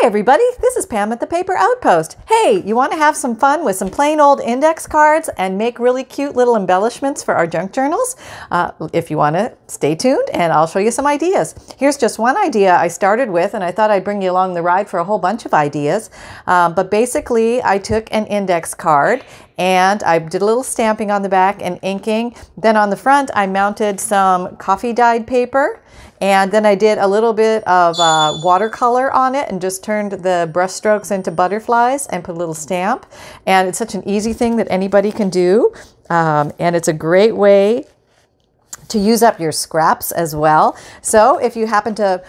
Hi everybody, this is Pam at The Paper Outpost. Hey, you want to have some fun with some plain old index cards and make really cute little embellishments for our junk journals? If you want to, stay tuned and I'll show you some ideas. Here's just one idea I started with and I thought I'd bring you along the ride for a whole bunch of ideas. But basically I took an index card and I did a little stamping on the back and inking. Then on the front, I mounted some coffee dyed paper. And then I did a little bit of watercolor on it and just turned the brush strokes into butterflies and put a little stamp. And it's such an easy thing that anybody can do. And it's a great way to use up your scraps as well. So if you happen to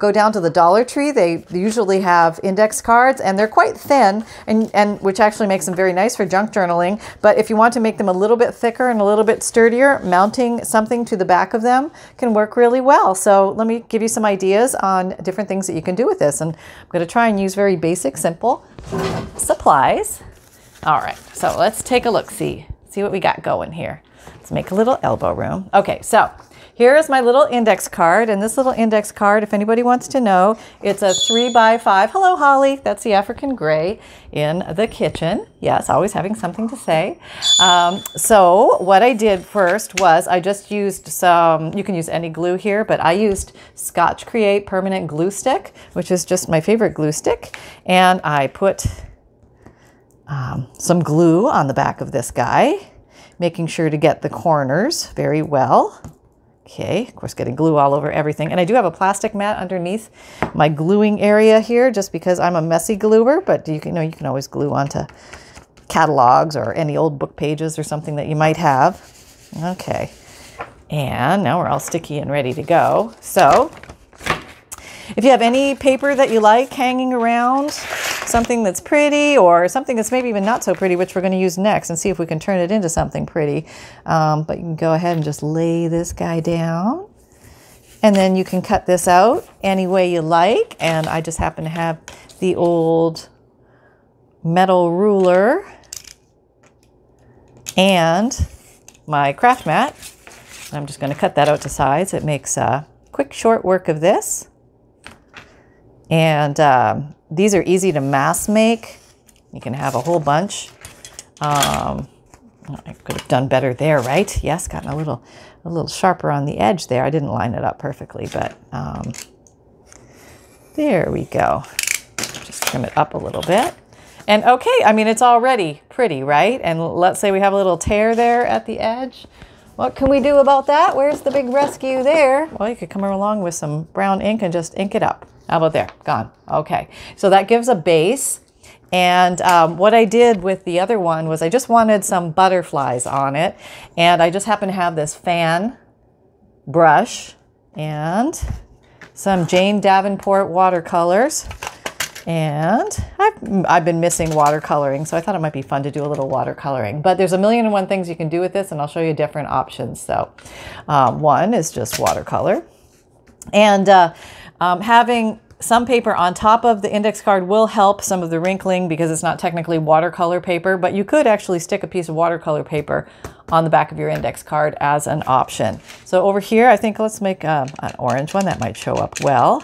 go down to the Dollar Tree, they usually have index cards and they're quite thin, and which actually makes them very nice for junk journaling. But if you want to make them a little bit thicker and a little bit sturdier, mounting something to the back of them can work really well. So let me give you some ideas on different things that you can do with this. And I'm gonna try and use very basic, simple supplies. All right, so let's take a look, see what we got going here. Let's make a little elbow room. Okay, so here is my little index card, and this little index card, if anybody wants to know, it's a 3 by 5. Hello, Holly. That's the African gray in the kitchen. Yes, always having something to say. So what I did first was I just used some, you can use any glue here, but I used Scotch Create Permanent Glue Stick, which is just my favorite glue stick. And I put some glue on the back of this guy, making sure to get the corners very well. Okay, of course, getting glue all over everything. And I do have a plastic mat underneath my gluing area here, just because I'm a messy gluer, but you can always glue onto catalogs or any old book pages or something that you might have. Okay, and now we're all sticky and ready to go. So if you have any paper that you like hanging around, something that's pretty or something that's maybe even not so pretty, which we're going to use next and see if we can turn it into something pretty. But you can go ahead and just lay this guy down, and then you can cut this out any way you like. And I just happen to have the old metal ruler and my craft mat. I'm just going to cut that out to size. It makes a quick, short work of this. And these are easy to mass make. You can have a whole bunch. I could have done better there, right? Yes, gotten a little sharper on the edge there. I didn't line it up perfectly, but there we go. Just trim it up a little bit. And okay, I mean, it's already pretty, right? And let's say we have a little tear there at the edge. What can we do about that? Where's the big rescue there? Well, you could come along with some brown ink and just ink it up. How about there? Gone. Okay. So that gives a base. And what I did with the other one was I just wanted some butterflies on it. And I just happen to have this fan brush and some Jane Davenport watercolors. And I've been missing watercoloring, so I thought it might be fun to do a little watercoloring. But there's a million and one things you can do with this, and I'll show you different options. So one is just watercolor. And having some paper on top of the index card will help some of the wrinkling because it's not technically watercolor paper, but you could actually stick a piece of watercolor paper on the back of your index card as an option. So over here, I think let's make an orange one that might show up well.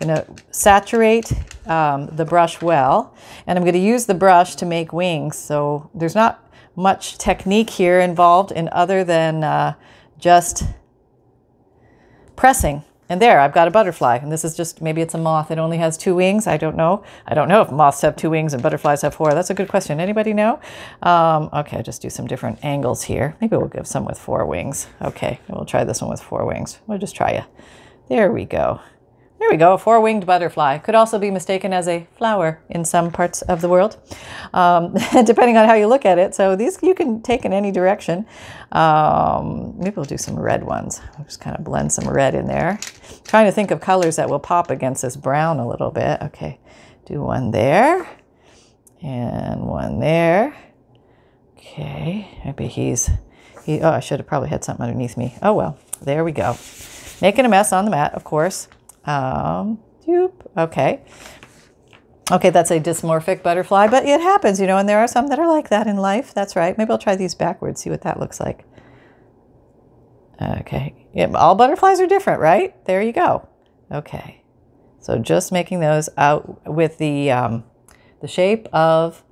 I'm going to saturate the brush well, and I'm going to use the brush to make wings. So there's not much technique here involved in other than just pressing. And there, I've got a butterfly, and this is just, maybe it's a moth. It only has 2 wings. I don't know. I don't know if moths have 2 wings and butterflies have 4. That's a good question. Anybody know? Okay, just do some different angles here. Maybe we'll give some with 4 wings. Okay, we'll try this one with 4 wings. We'll just try it. There we go. There we go, a 4-winged butterfly. Could also be mistaken as a flower in some parts of the world, depending on how you look at it. So these you can take in any direction. Maybe we'll do some red ones. I'll just kind of blend some red in there. I'm trying to think of colors that will pop against this brown a little bit. Okay, do one there and one there. Okay, maybe oh, I should have probably had something underneath me. Oh, well, there we go. Making a mess on the mat, of course. Okay, that's a dysmorphic butterfly, but it happens, you know, and there are some that are like that in life. That's right. Maybe I'll try these backwards, see what that looks like. Okay, yeah, all butterflies are different, right? There you go. Okay, So just making those out with the shape of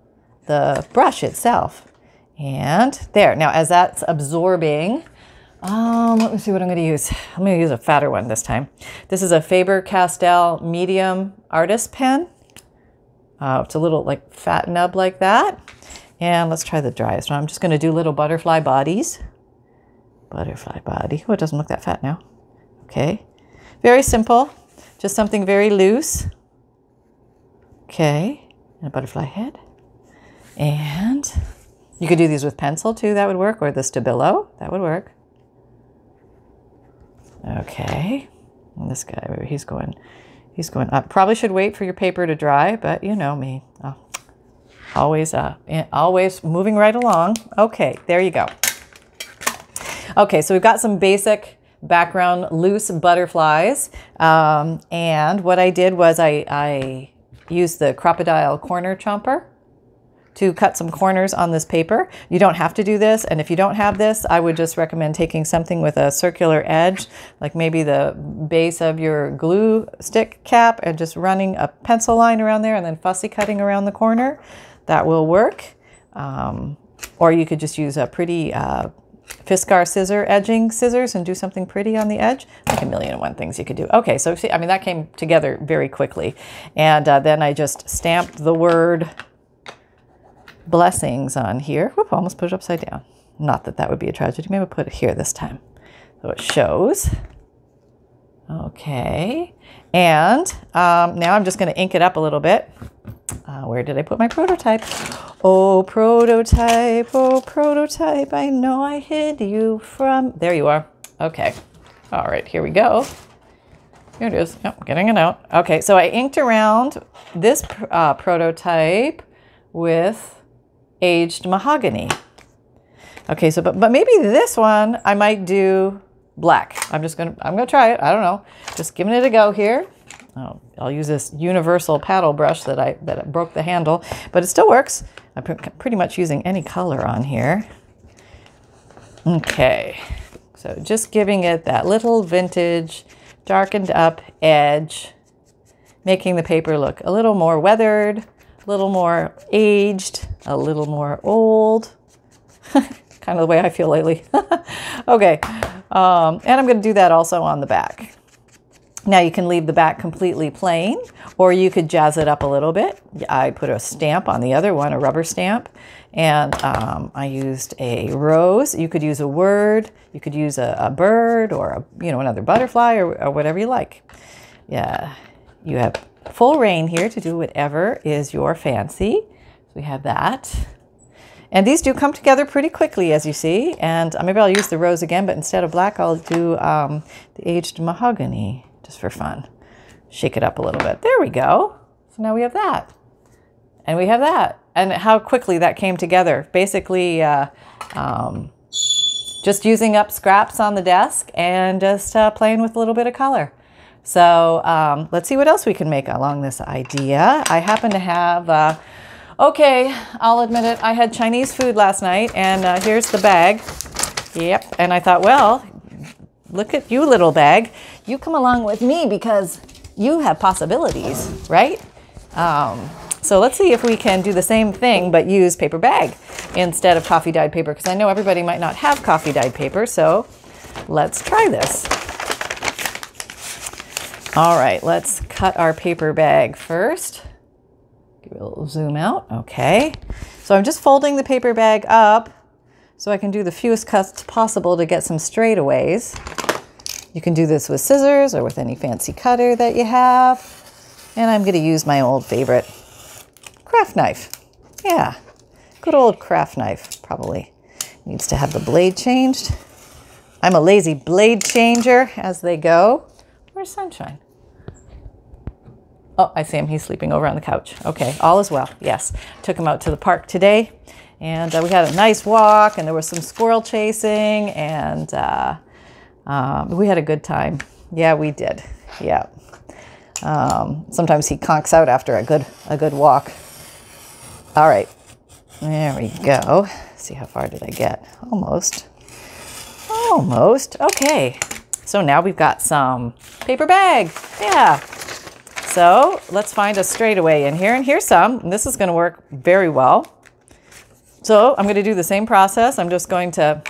the brush itself. And there, now as that's absorbing, let me see what I'm going to use. I'm going to use a fatter one this time. This is a Faber-Castell medium artist pen. It's a little like fat nub like that. And let's try the driest one. I'm just going to do little butterfly bodies. Butterfly body. Oh, it doesn't look that fat now. Okay. Very simple. Just something very loose. Okay. And a butterfly head. And you could do these with pencil too. That would work. Or the Stabilo. That would work. Okay. And this guy, he's going up. Probably should wait for your paper to dry, but you know me. Oh. Always moving right along. Okay, there you go. Okay, so we've got some basic background loose butterflies. And what I did was I used the Cropadile corner chomper to cut some corners on this paper. You don't have to do this. And if you don't have this, I would just recommend taking something with a circular edge, like maybe the base of your glue stick cap, and just running a pencil line around there and then fussy cutting around the corner. That will work. Or you could just use a pretty Fiskars edging scissors and do something pretty on the edge. Like a million and one things you could do. Okay, so see, I mean, that came together very quickly. And then I just stamped the word blessings on here. Whoop, almost put it upside down. Not that that would be a tragedy. Maybe I'll put it here this time so it shows. Okay. And now I'm just going to ink it up a little bit. Where did I put my prototype? Oh, prototype. Oh, prototype. I know I hid you from... There you are. Okay. All right. Here we go. Here it is. Yep, getting it out. Okay. So I inked around this prototype with aged mahogany. Okay, so but maybe this one I might do black. I'm gonna try it. I don't know. Just giving it a go here. Oh, I'll use this universal paddle brush that broke the handle, but it still works. I'm pretty much using any color on here. Okay, so just giving it that little vintage, darkened up edge, making the paper look a little more weathered, a little more aged, a little more old. Kind of the way I feel lately. Okay, and I'm going to do that also on the back. Now you can leave the back completely plain, or you could jazz it up a little bit. I put a stamp on the other one, a rubber stamp, and I used a rose. You could use a word, you could use a bird, or a, you know, another butterfly, or whatever you like. Yeah, you have full reign here to do whatever is your fancy. So we have that. And these do come together pretty quickly, as you see. And maybe I'll use the rose again, but instead of black, I'll do the aged mahogany, just for fun. Shake it up a little bit. There we go. So now we have that. And we have that. And how quickly that came together. Basically, just using up scraps on the desk and just playing with a little bit of color. So let's see what else we can make along this idea. I happen to have, okay, I'll admit it, I had Chinese food last night, and here's the bag. Yep, and I thought, well, look at you, little bag. You come along with me because you have possibilities, right? So let's see if we can do the same thing but use paper bag instead of coffee-dyed paper, because I know everybody might not have coffee-dyed paper, so let's try this. All right, let's cut our paper bag first. Give it a little zoom out. Okay. So I'm just folding the paper bag up so I can do the fewest cuts possible to get some straightaways. You can do this with scissors or with any fancy cutter that you have. And I'm going to use my old favorite craft knife. Yeah, good old craft knife, probably. Needs to have the blade changed. I'm a lazy blade changer as they go. Where's Sunshine? Oh, I see him. He's sleeping over on the couch. Okay, all is well. Yes, took him out to the park today, and we had a nice walk, and there was some squirrel chasing, and we had a good time. Yeah, we did. Yeah. Sometimes he conks out after a good walk. All right, there we go. Let's see, how far did I get? Almost. Almost. Okay. So now we've got some paper bag. Yeah. So let's find a straightaway in here, and here's some, and this is going to work very well. So I'm going to do the same process. I'm just going to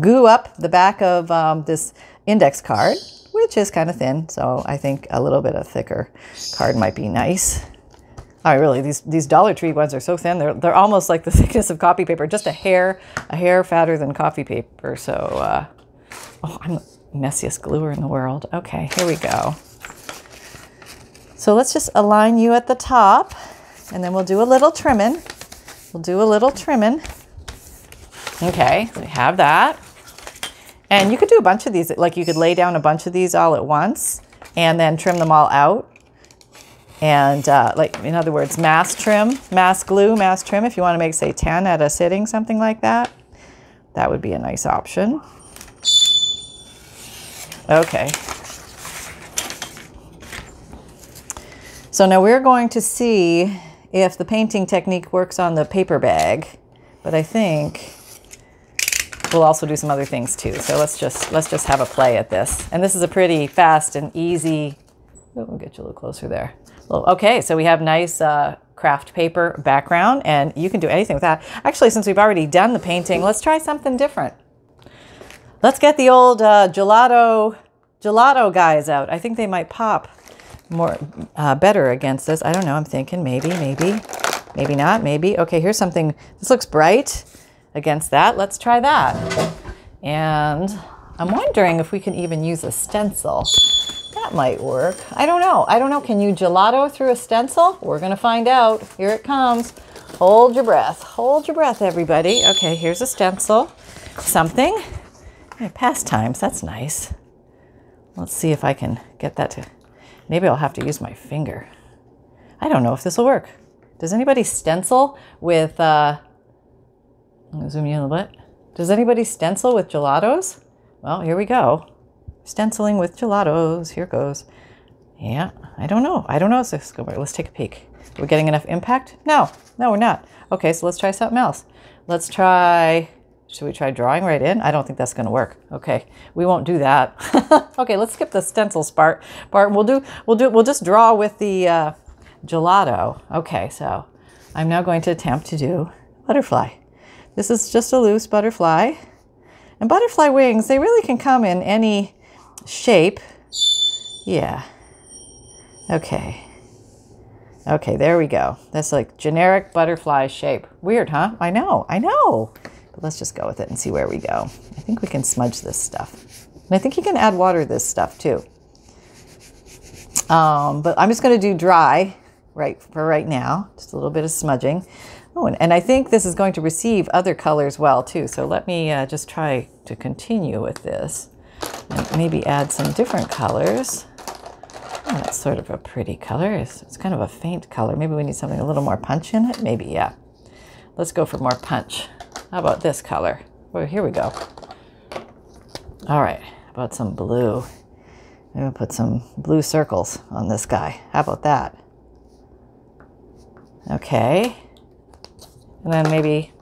goo up the back of this index card, which is kind of thin, so I think a little bit of thicker card might be nice. Oh, really, these Dollar Tree ones are so thin, they're almost like the thickness of copy paper, just a hair fatter than coffee paper. So, oh, I'm the messiest gluer in the world. Okay, here we go. So let's just align you at the top, and then we'll do a little trimming. We'll do a little trimming. Okay, so we have that. And you could do a bunch of these, like you could lay down a bunch of these all at once and then trim them all out. And like, in other words, mass trim, mass glue, mass trim. If you want to make, say, 10 at a sitting, something like that, that would be a nice option. Okay. So now we're going to see if the painting technique works on the paper bag, but I think we'll also do some other things too. So let's just have a play at this. And this is a pretty fast and easy. Oh, we'll get you a little closer there. Well, okay, so we have nice craft paper background, and you can do anything with that. Actually, since we've already done the painting, let's try something different. Let's get the old gelato guys out. I think they might pop more better against this. I don't know. I'm thinking maybe not, maybe. Okay, here's something. This looks bright against that. Let's try that. And I'm wondering if we can even use a stencil. That might work. I don't know. Can you gelato through a stencil? We're going to find out. Here it comes. Hold your breath. Hold your breath, everybody. Okay, here's a stencil. Something. Hey, pastimes. That's nice. Let's see if I can get that to... Maybe I'll have to use my finger. I don't know if this will work. Does anybody stencil with... I'm going to zoom in a little bit. Does anybody stencil with gelatos? Well, here we go. Stenciling with gelatos. Here goes. Yeah, I don't know if this is going to work. Let's take a peek. Are we getting enough impact? No, we're not. Okay, so let's try something else. Let's try, should we try drawing right in? I don't think that's going to work. Okay, we won't do that. Okay, let's skip the stencils part. We'll just draw with the gelato. Okay, so I'm now going to attempt to do butterfly. This is just a loose butterfly. And butterfly wings, they really can come in any shape. Yeah. Okay, there we go. That's like generic butterfly shape. Weird, huh? I know. But let's just go with it and see where we go. I think we can smudge this stuff. And I think you can add water to this stuff too. But I'm just going to do dry for right now. Just a little bit of smudging. Oh, and I think this is going to receive other colors well too. So let me just try to continue with this and maybe add some different colors. Oh, that's sort of a pretty color. It's kind of a faint color. Maybe we need something a little more punch in it. Maybe, yeah. Let's go for more punch. How about this color? Well, here we go. All right, how about some blue? I'm gonna put some blue circles on this guy. How about that? Okay. And then maybe,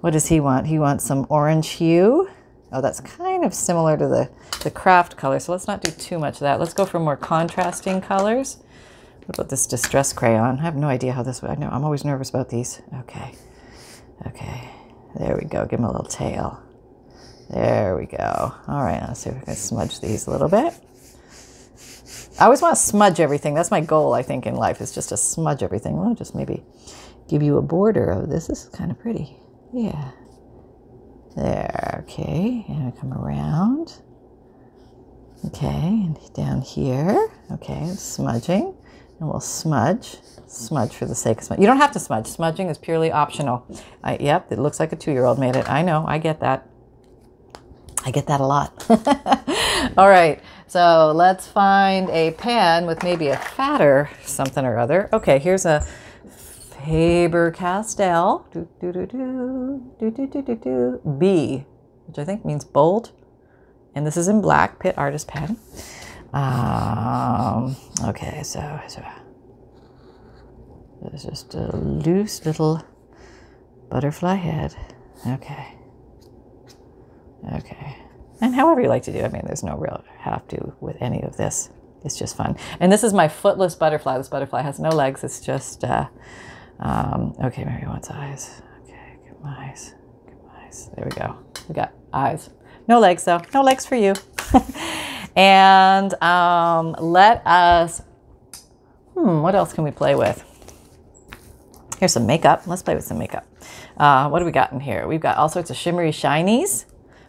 what does he want? He wants some orange hue. Oh, that's kind of similar to the craft color, so let's not do too much of that. Let's go for more contrasting colors. What about this distress crayon? I have no idea how this would, I know, I'm always nervous about these. Okay, there we go, give him a little tail. There we go. All right, let's see if we can smudge these a little bit. I always want to smudge everything. That's my goal, I think, in life, is just to smudge everything. Well, just maybe give you a border of this. This is kind of pretty. Yeah. There. Okay. And I come around. Okay. And down here. Okay. Smudging. And we'll smudge. Smudge for the sake of smudge. You don't have to smudge. Smudging is purely optional. Yep. It looks like a 2-year-old made it. I know. I get that. I get that a lot. All right. So let's find a pen with maybe a fatter something or other. Okay. Here's a Faber-Castell B, which I think means bold, and this is in black, Pitt Artist Pen. Okay, so there's just a loose little butterfly head. Okay. and however you like to do it. I mean, there's no real have to with any of this. It's just fun. And this is my footless butterfly. This butterfly has no legs. It's just, okay, maybe it wants eyes. Okay, give them eyes. Give them eyes. There we go. We got eyes. No legs, though. No legs for you. And let us, what else can we play with? Here's some makeup. Let's play with some makeup. What do we got in here? We've got all sorts of shimmery shinies.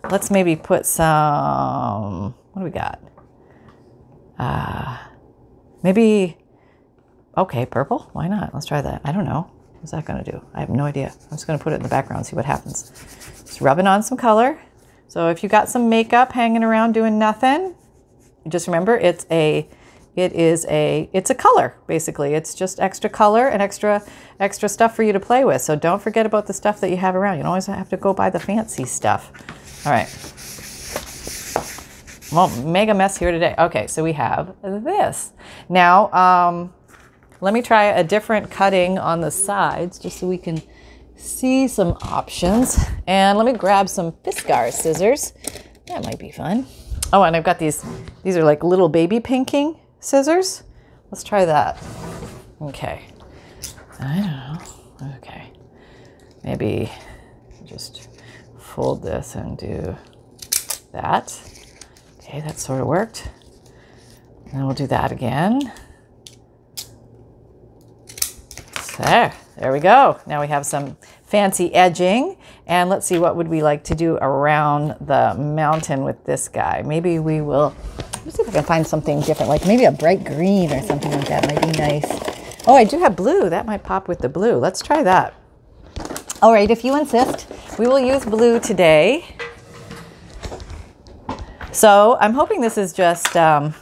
Let's maybe put some, what do we got? Maybe, okay, purple. Why not? Let's try that. I don't know. What's that going to do? I have no idea. I'm just going to put it in the background, see what happens. Just rubbing on some color. So if you got some makeup hanging around doing nothing, just remember it's a color, basically. It's just extra color and extra stuff for you to play with. So don't forget about the stuff that you have around. You don't always have to go buy the fancy stuff. All right. Well, mega mess here today. Okay, so we have this. Now, let me try a different cutting on the sides just so we can see some options. And let me grab some Fiskars scissors. That might be fun. Oh, and I've got these are like little baby pinking scissors. Let's try that. Okay. I don't know. Okay. Maybe just fold this and do that. Okay, that sort of worked. And we'll do that again. There, there we go. Now we have some fancy edging. And let's see, what would we like to do around the mountain with this guy? Maybe we will, let's see if I can find something different, like maybe a bright green or something like that might be nice. Oh, I do have blue. That might pop with the blue. Let's try that. All right, if you insist, we will use blue today. So I'm hoping this is just, I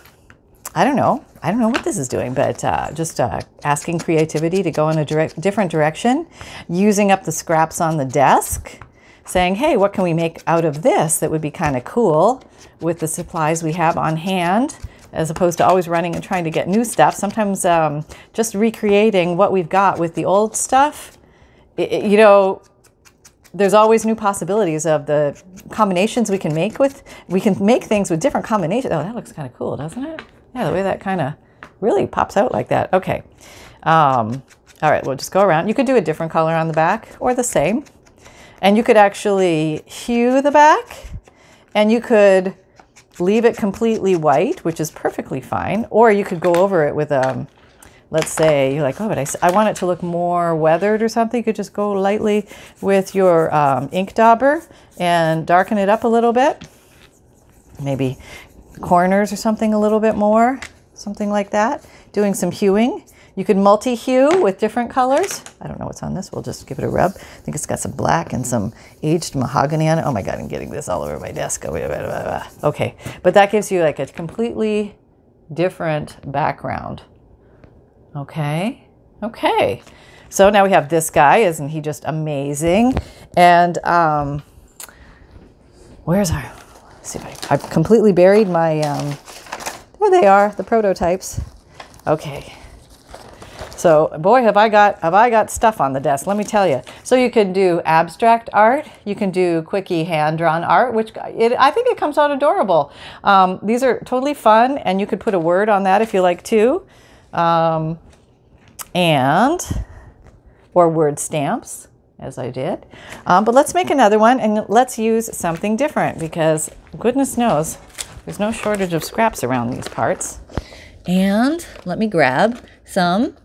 don't know what this is doing, but just asking creativity to go in a different direction, using up the scraps on the desk, saying, hey, what can we make out of this that would be kind of cool with the supplies we have on hand, as opposed to always running and trying to get new stuff. Sometimes just recreating what we've got with the old stuff, you know, there's always new possibilities of the combinations we can make with. We can make things with different combinations. Oh, that looks kind of cool, doesn't it? Yeah, the way that kind of really pops out like that. Okay. All right, we'll just go around. You could do a different color on the back or the same. And you could actually hue the back. And you could leave it completely white, which is perfectly fine. Or you could go over it with, let's say, you're like, oh, but I want it to look more weathered or something. You could just go lightly with your ink dauber and darken it up a little bit. Maybe corners or something a little bit more, something like that. Doing some hueing. You could multi-hue with different colors. I don't know what's on this. We'll just give it a rub. I think it's got some black and some aged mahogany on it. Oh my God, I'm getting this all over my desk. Okay, but that gives you like a completely different background. Okay, okay. So now we have this guy. Isn't he just amazing? And where's our... See if I've completely buried my, there they are, the prototypes. Okay. So boy, have I got stuff on the desk, let me tell you. So you can do abstract art, you can do quickie hand-drawn art, which I think it comes out adorable. These are totally fun, and you could put a word on that if you like to. Or word stamps, as I did. But let's make another one, and let's use something different, because goodness knows there's no shortage of scraps around these parts. And let me grab some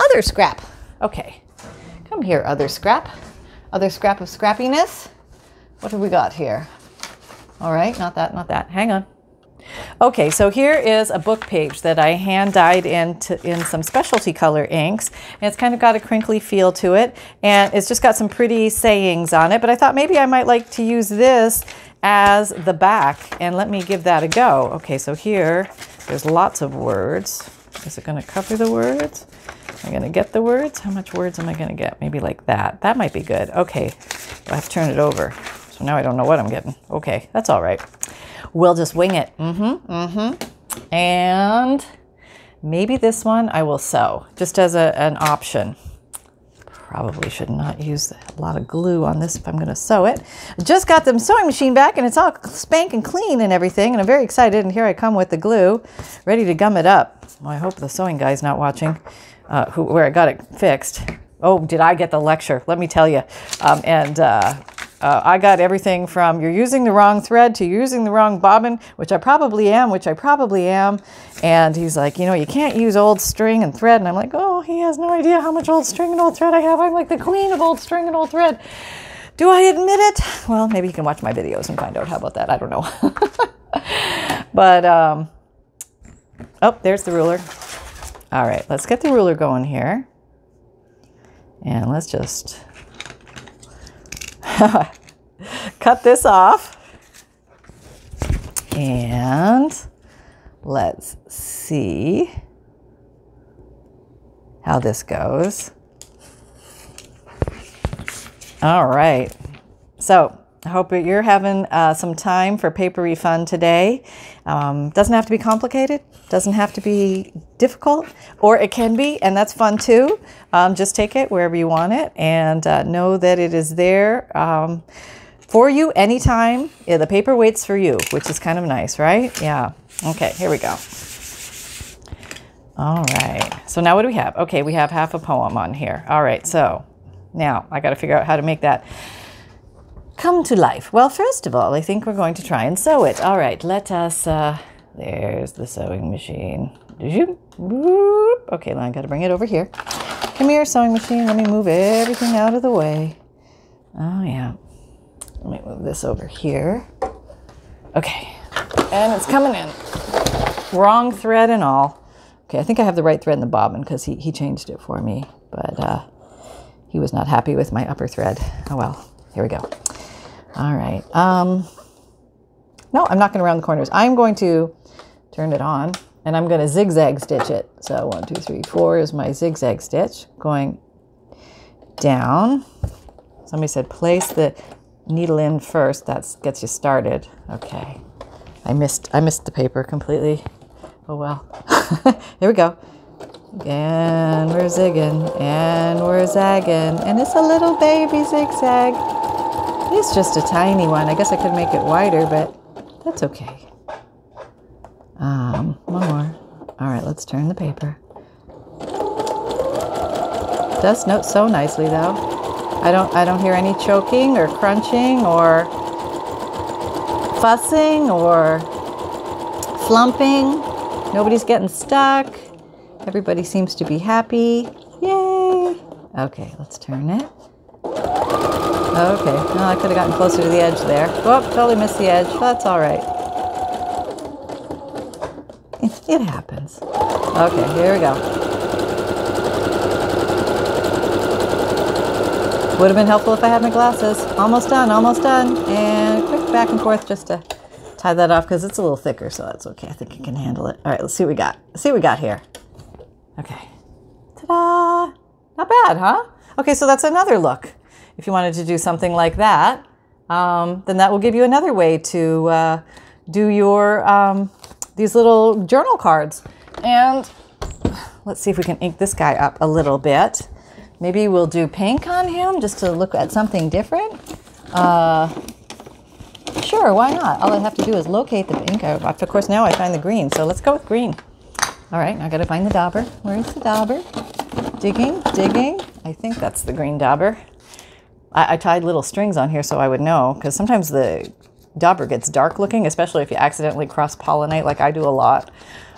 other scrap. Okay, come here, other scrap of scrappiness. What have we got here? All right, not that, not that. Hang on. Okay, so here is a book page that I hand dyed in some specialty color inks. And it's kind of got a crinkly feel to it. And it's just got some pretty sayings on it. But I thought maybe I might like to use this as the back. And let me give that a go. Okay, so here, there's lots of words. Is it going to cover the words? Am I going to get the words? How much words am I going to get? Maybe like that. That might be good. Okay, I have to turn it over. So now I don't know what I'm getting. Okay, that's all right. We'll just wing it. And maybe this one I will sew just as an option. Probably should not use a lot of glue on this if I'm going to sew it. I just got the sewing machine back and it's all spank and clean and everything, and I'm very excited, and here I come with the glue, ready to gum it up. Well, I hope the sewing guy's not watching where I got it fixed. Oh, did I get the lecture? Let me tell you. I got everything from you're using the wrong thread to using the wrong bobbin, which I probably am, And he's like, you know, you can't use old string and thread. And I'm like, oh, he has no idea how much old string and old thread I have. I'm like the queen of old string and old thread. Do I admit it? Well, maybe you can watch my videos and find out. How about that? I don't know. But, oh, there's the ruler. All right, let's get the ruler going here. And let's just... cut this off, and let's see how this goes. All right, so I hope you're having some time for papery fun today. Doesn't have to be complicated, doesn't have to be difficult, or it can be, and that's fun too. Just take it wherever you want it, and know that it is there for you anytime. Yeah, the paper waits for you, which is kind of nice, right? Yeah. Okay, here we go. All right, so now what do we have? Okay, we have half a poem on here. All right, so now I got to figure out how to make that come to life. Well, first of all, I think we're going to try and sew it. All right, let us, there's the sewing machine. Okay, now I gotta bring it over here. Come here, sewing machine. Let me move everything out of the way. Oh yeah. Let me move this over here. Okay, and it's coming in. Wrong thread and all. Okay, I think I have the right thread in the bobbin because he changed it for me, but he was not happy with my upper thread. Oh well, here we go. All right. No, I'm not going to round the corners. I'm going to turn it on, and I'm going to zigzag stitch it. So 1, 2, 3, 4 is my zigzag stitch going down. Somebody said place the needle in first. That gets you started. Okay. I missed the paper completely. Oh, well. Here we go. And we're zigging, and we're zagging, and it's a little baby zigzag. It's just a tiny one. I guess I could make it wider, but that's okay. One more. All right, let's turn the paper. It does note so nicely, though. I don't hear any choking or crunching or fussing or flumping. Nobody's getting stuck. Everybody seems to be happy. Yay! Okay, let's turn it. Okay, well, I could have gotten closer to the edge there. Whoop, totally missed the edge. That's all right. It happens. Okay, here we go. Would have been helpful if I had my glasses. Almost done, almost done. And quick back and forth just to tie that off because it's a little thicker, so that's okay. I think I can handle it. All right, let's see what we got. Let's see what we got here. Okay. Ta-da! Not bad, huh? Okay, so that's another look. If you wanted to do something like that, then that will give you another way to do your these little journal cards. And let's see if we can ink this guy up a little bit. Maybe we'll do pink on him just to look at something different. Sure, why not? All I have to do is locate the ink. Of course, now I find the green, so let's go with green. All right, now I gotta find the dauber. Where's the dauber? Digging, digging. I think that's the green dauber. I tied little strings on here so I would know, because sometimes the dauber gets dark looking, especially if you accidentally cross-pollinate like I do a lot.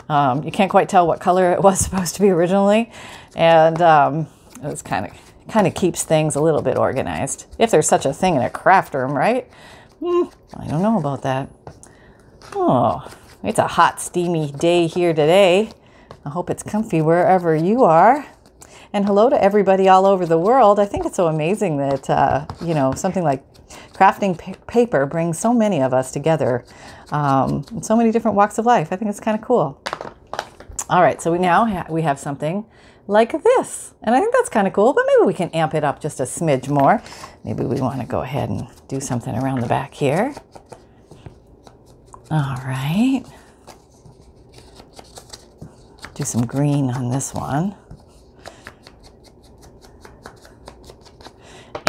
You can't quite tell what color it was supposed to be originally, and it kind of keeps things a little bit organized. If there's such a thing in a craft room, right? I don't know about that. Oh, it's a hot, steamy day here today. I hope it's comfy wherever you are. And hello to everybody all over the world. I think it's so amazing that, you know, something like crafting paper brings so many of us together in so many different walks of life. I think it's kind of cool. All right, so we now have something like this. And I think that's kind of cool, but maybe we can amp it up just a smidge more. Maybe we want to go ahead and do something around the back here. All right. Do some green on this one.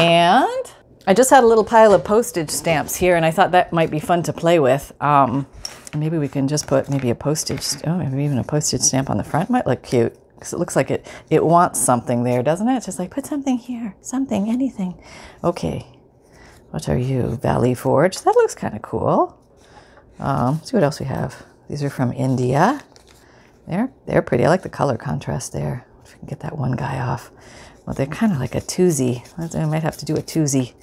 And I just had a little pile of postage stamps here, and I thought that might be fun to play with. Maybe we can just put maybe a postage, oh, maybe even a postage stamp on the front might look cute, because it looks like it wants something there, doesn't it? It's just like, put something here, something, anything. Okay, what are you, Valley Forge? That looks kind of cool. Let's see what else we have. These are from India. They're pretty. I like the color contrast there. If we can get that one guy off. Well, they're kind of like a twosie. I might have to do a twosie.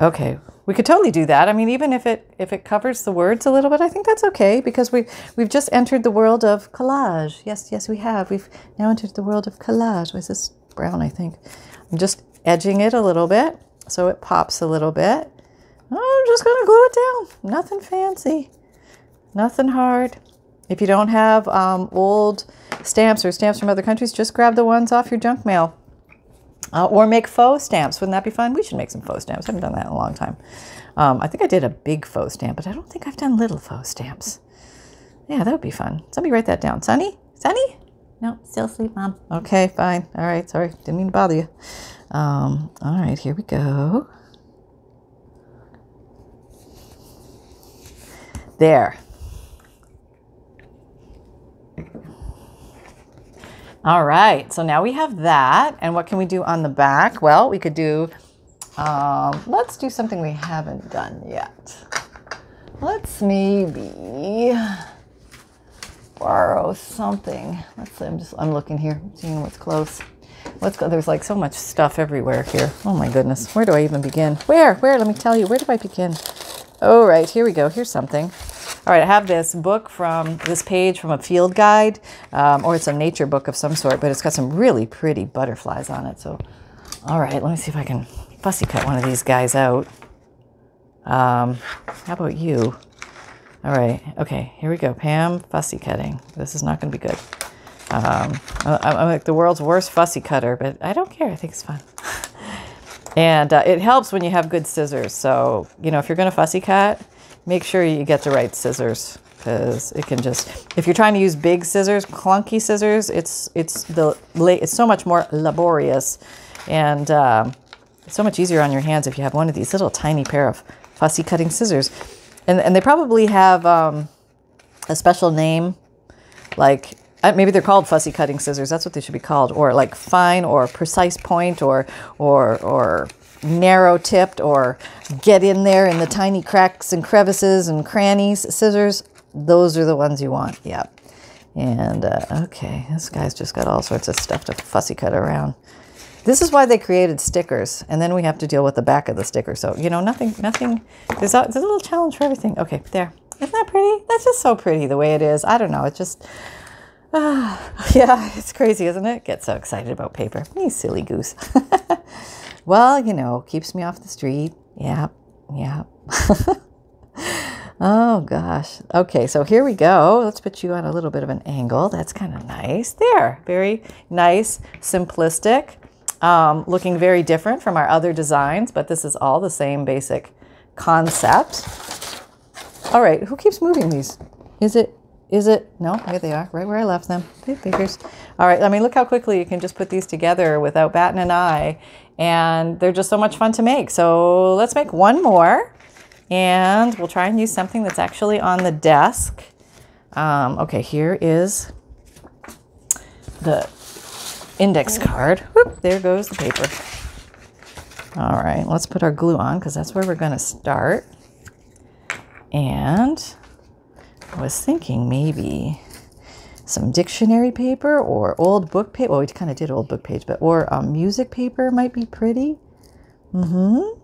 Okay, we could totally do that. I mean, even if it covers the words a little bit, I think that's okay, because we've just entered the world of collage. Yes, yes, we have. We've now entered the world of collage. What's this brown, I think? I'm just edging it a little bit so it pops a little bit. I'm just going to glue it down. Nothing fancy. Nothing hard. If you don't have old stamps or stamps from other countries, just grab the ones off your junk mail. Or make faux stamps. Wouldn't that be fun? We should make some faux stamps. I haven't done that in a long time. I think I did a big faux stamp, but I don't think I've done little faux stamps. Yeah, that would be fun. Somebody write that down. Sunny? Sunny? No, still asleep, Mom. Okay, fine. All right, sorry. Didn't mean to bother you. All right, here we go. There. All right, so now we have that. And what can we do on the back? Well, we could do, let's do something we haven't done yet. Let's maybe borrow something. Let's see, I'm looking here, seeing what's close. Let's go, there's like so much stuff everywhere here. Oh my goodness, where do I even begin? Where, let me tell you, where do I begin? All right, here we go, here's something. All right, I have this book from this page from a field guide, or it's a nature book of some sort, but it's got some really pretty butterflies on it. So, all right, let me see if I can fussy cut one of these guys out. How about you? All right, okay, here we go. Pam, fussy cutting. This is not going to be good. I'm like the world's worst fussy cutter, but I don't care. I think it's fun. And it helps when you have good scissors. So, you know, if you're going to fussy cut, make sure you get the right scissors, because it can just, if you're trying to use big scissors, clunky scissors, it's so much more laborious, and it's so much easier on your hands if you have one of these little tiny pair of fussy cutting scissors. And they probably have a special name, like maybe they're called fussy cutting scissors. That's what they should be called, or like fine or precise point or narrow tipped, or get in there in the tiny cracks and crevices and crannies scissors. Those are the ones you want. Yeah. And okay, this guy's just got all sorts of stuff to fussy cut around. This is why they created stickers, and then we have to deal with the back of the sticker. So, you know, nothing there's a little challenge for everything. Okay, there. Isn't that pretty? That's just so pretty the way it is. I don't know, it's just yeah, it's crazy, isn't it? Get so excited about paper, me silly goose. Well, you know, keeps me off the street. Yeah, yeah. Oh, gosh. Okay, so here we go. Let's put you on a little bit of an angle. That's kind of nice. There, very nice, simplistic, looking very different from our other designs, but this is all the same basic concept. All right, who keeps moving these? Is it? No, here they are, right where I left them. Big figures. All right, I mean, look how quickly you can just put these together without batting an eye. And they're just so much fun to make. So let's make one more, and we'll try and use something that's actually on the desk. Okay, here is the index card. Whoop, there goes the paper. All right, let's put our glue on, because that's where we're going to start. And I was thinking maybe some dictionary paper or old book paper. Well, we kind of did old book page, but or music paper might be pretty. And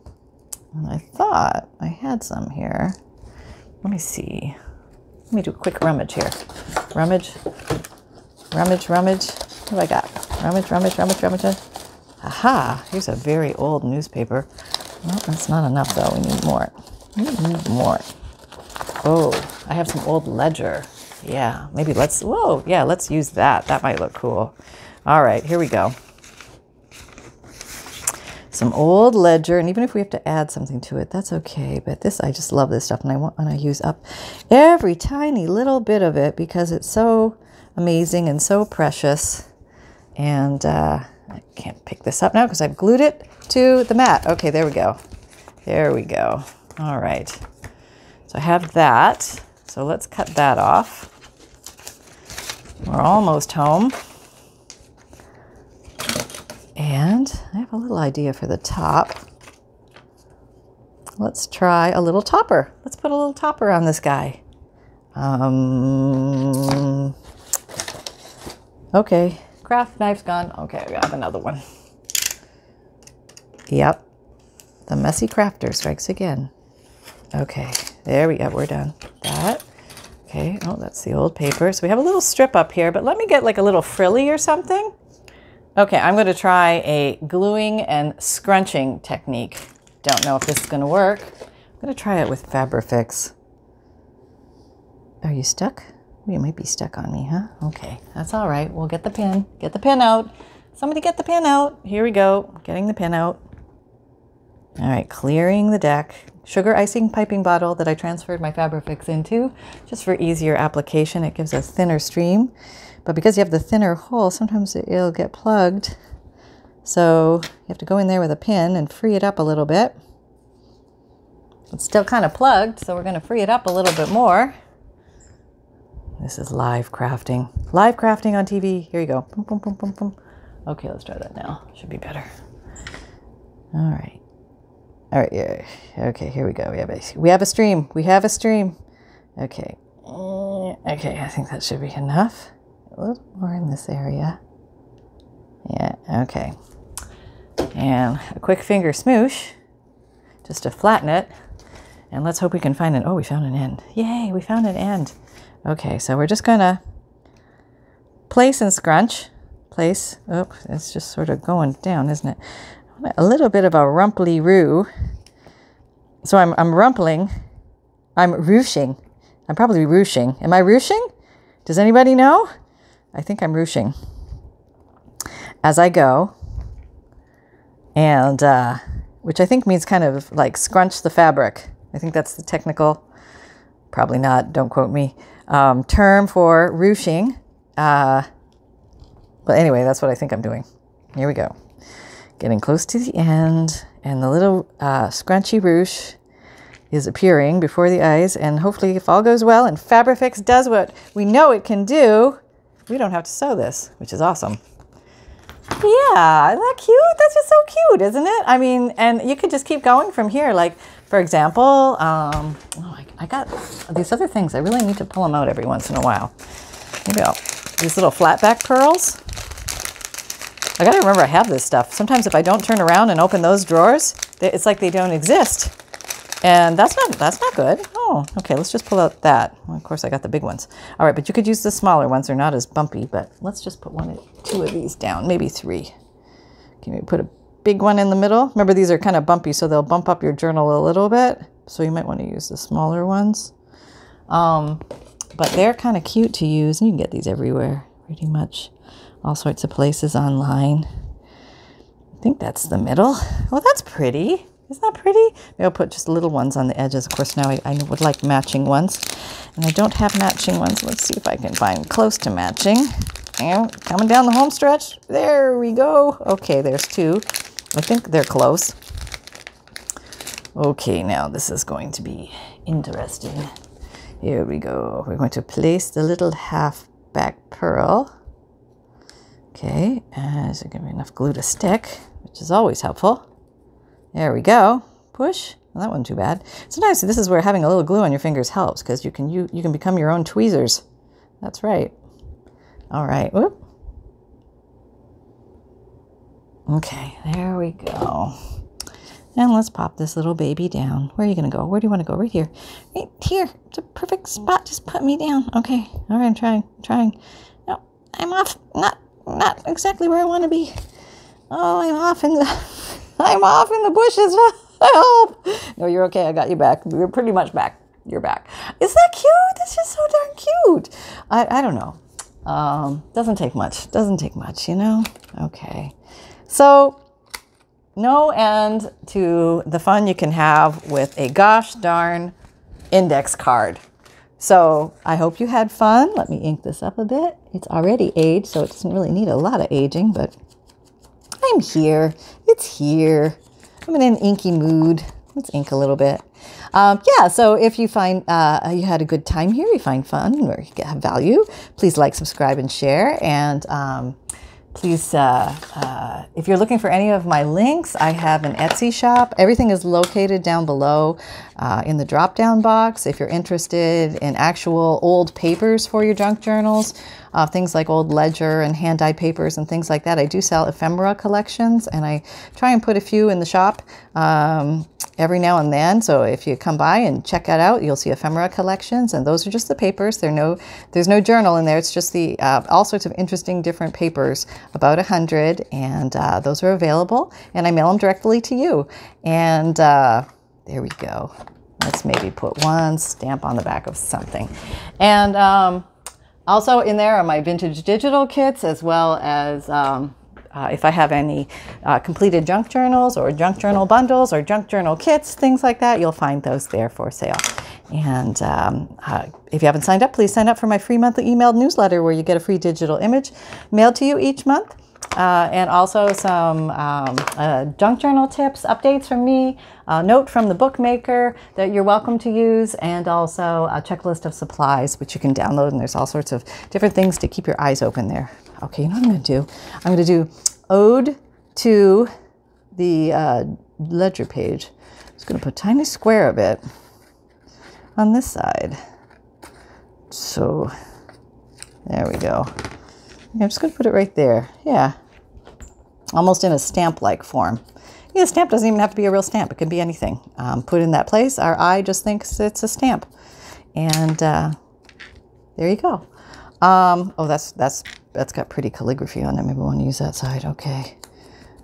I thought I had some here. Let me see. Let me do a quick rummage here. Rummage. What do I got? Rummage. Aha! Here's a very old newspaper. Well, that's not enough though. We need more. Oh, I have some old ledger. Yeah, maybe let's use that. That might look cool. All right, here we go. Some old ledger, and even if we have to add something to it, that's okay. But this, I just love this stuff, and I want to use up every tiny little bit of it because it's so amazing and so precious. And I can't pick this up now because I've glued it to the mat. Okay, there we go. There we go. All right. So I have that. So let's cut that off. We're almost home. And I have a little idea for the top. Let's try a little topper. Let's put a little topper on this guy. Okay. Craft knife's gone. Okay, I got another one. Yep. The messy crafter strikes again. Okay, there we go. We're done. That. Okay. Oh, that's the old paper. So we have a little strip up here, but let me get like a little frilly or something. Okay, I'm going to try a gluing and scrunching technique. Don't know if this is going to work. I'm going to try it with Fabrifix. Are you stuck? You might be stuck on me, huh? Okay, that's all right. We'll get the pin. Get the pin out. Somebody get the pin out. Here we go. Getting the pin out. All right, clearing the deck. Sugar icing piping bottle that I transferred my Fabrifix into just for easier application. It gives a thinner stream, but because you have the thinner hole, sometimes it'll get plugged. So you have to go in there with a pin and free it up a little bit. It's still kind of plugged, so we're going to free it up a little bit more. This is live crafting. Live crafting on TV. Here you go. Boom, boom, boom, boom, boom. Okay, let's try that now. Should be better. All right. All right. Yeah. Okay, here we go. We have a stream. We have a stream. Okay. Okay, I think that should be enough. A little more in this area. Yeah, okay. And a quick finger smoosh just to flatten it. And let's hope we can find an... Oh, we found an end. Yay, we found an end. Okay, so we're just gonna place and scrunch. Place, oh, it's just sort of going down, isn't it? A little bit of a rumply-roo. So I'm rumpling, I'm ruching. I'm probably ruching. Am I ruching? Does anybody know? I think I'm ruching as I go. And, which I think means kind of like scrunch the fabric. I think that's the technical, probably not, don't quote me. Term for ruching. But anyway, that's what I think I'm doing. Here we go. Getting close to the end, and the little scrunchy ruche is appearing before the eyes, and hopefully if all goes well and Fabrifix does what we know it can do, we don't have to sew this, which is awesome. Yeah, isn't that cute? That's just so cute, isn't it? I mean, and you could just keep going from here. Like, for example, I got these other things. I really need to pull them out every once in a while. Maybe I'll, these little flat back pearls. I gotta remember I have this stuff. Sometimes if I don't turn around and open those drawers, it's like they don't exist. And that's not good. Oh, okay, let's just pull out that. Well, of course I got the big ones. All right, but you could use the smaller ones. They're not as bumpy, but let's just put two of these down, maybe three. Can you put a big one in the middle? Remember, these are kind of bumpy, so they'll bump up your journal a little bit. So you might want to use the smaller ones. But they're kind of cute to use, and you can get these everywhere, pretty much. All sorts of places online. I think that's the middle. Well, that's pretty. Isn't that pretty? Maybe I'll put just little ones on the edges. Of course, now I would like matching ones. And I don't have matching ones. Let's see if I can find close to matching. And coming down the home stretch. There we go. Okay, there's two. I think they're close. Okay, now this is going to be interesting. Here we go. We're going to place the little half back pearl. Okay, so give me enough glue to stick, which is always helpful. There we go. Push. Well, that wasn't too bad. Sometimes this is where having a little glue on your fingers helps, because you can become your own tweezers. That's right. All right. Whoop. Okay, there we go. And let's pop this little baby down. Where are you going to go? Where do you want to go? Right here. Right here. It's a perfect spot. Just put me down. Okay. All right, I'm trying. I'm trying. No, I'm off. Not exactly where I want to be. Oh, I'm off in the bushes. Help! No, you're okay. I got you back. You're pretty much back. You're back. Isn't that cute? That's just so darn cute. I don't know. Doesn't take much. Doesn't take much, you know? Okay. So, no end to the fun you can have with a gosh darn index card. So I hope you had fun. Let me ink this up a bit. It's already aged, so it doesn't really need a lot of aging, but I'm here. It's here. I'm in an inky mood. Let's ink a little bit. Yeah, so if you find you had a good time here, you find fun or you have value, please like, subscribe, and share. And please, if you're looking for any of my links, I have an Etsy shop. Everything is located down below in the drop-down box. If you're interested in actual old papers for your junk journals, things like old ledger and hand-dyed papers and things like that, I do sell ephemera collections, and I try and put a few in the shop every now and then. So if you come by and check that out, you'll see ephemera collections, and those are just the papers. There's no journal in there. It's just the all sorts of interesting different papers, about 100, and those are available, and I mail them directly to you. And there we go. Let's maybe put one stamp on the back of something. And also in there are my vintage digital kits, as well as if I have any completed junk journals or junk journal bundles or junk journal kits, things like that, you'll find those there for sale. And if you haven't signed up, please sign up for my free monthly emailed newsletter, where you get a free digital image mailed to you each month. And also some junk journal tips, updates from me, a note from the bookmaker that you're welcome to use, and also a checklist of supplies, which you can download. And there's all sorts of different things to keep your eyes open there. Okay, you know what I'm going to do? I'm going to do Ode to the Ledger page. I'm just going to put a tiny square of it on this side. So there we go. I'm just going to put it right there. Yeah. Almost in a stamp-like form. Yeah, a stamp doesn't even have to be a real stamp. It can be anything. Put in that place. Our eye just thinks it's a stamp. And there you go. Oh, that's got pretty calligraphy on it. Maybe we want to use that side. Okay.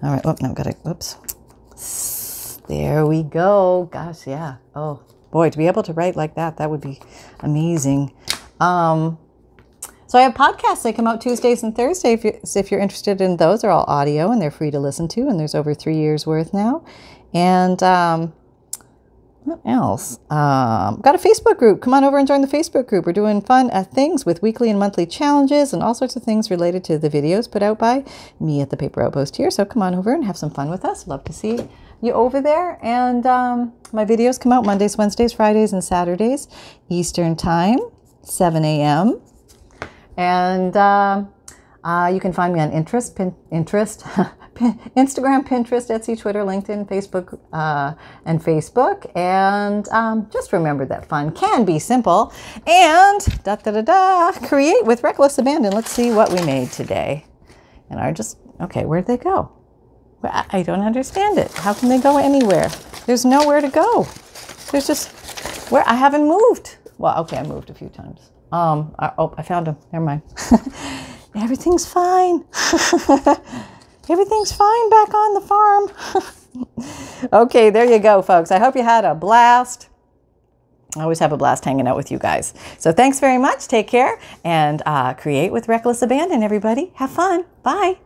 All right. Oh, no, I've got it. Whoops. There we go. Gosh, yeah. Oh, boy, to be able to write like that, that would be amazing. So I have podcasts. They come out Tuesdays and Thursdays. If you're interested in those, they're all audio and they're free to listen to. And there's over 3 years worth now. And what else? Got a Facebook group. Come on over and join the Facebook group. We're doing fun things with weekly and monthly challenges and all sorts of things related to the videos put out by me at the Paper Outpost here. So come on over and have some fun with us. Love to see you over there. And my videos come out Mondays, Wednesdays, Fridays, and Saturdays, Eastern Time, 7 a.m. And you can find me on Instagram, Pinterest, Etsy, Twitter, LinkedIn, Facebook, and just remember that fun can be simple. And create with reckless abandon. Let's see what we made today. And okay, where'd they go? I don't understand it. How can they go anywhere? There's nowhere to go. There's just where I haven't moved. Well, okay, I moved a few times. Oh, I found them. Never mind. Everything's fine. Everything's fine back on the farm. Okay, there you go, folks. I hope you had a blast. I always have a blast hanging out with you guys. So thanks very much. Take care, and create with reckless abandon, everybody. Have fun. Bye.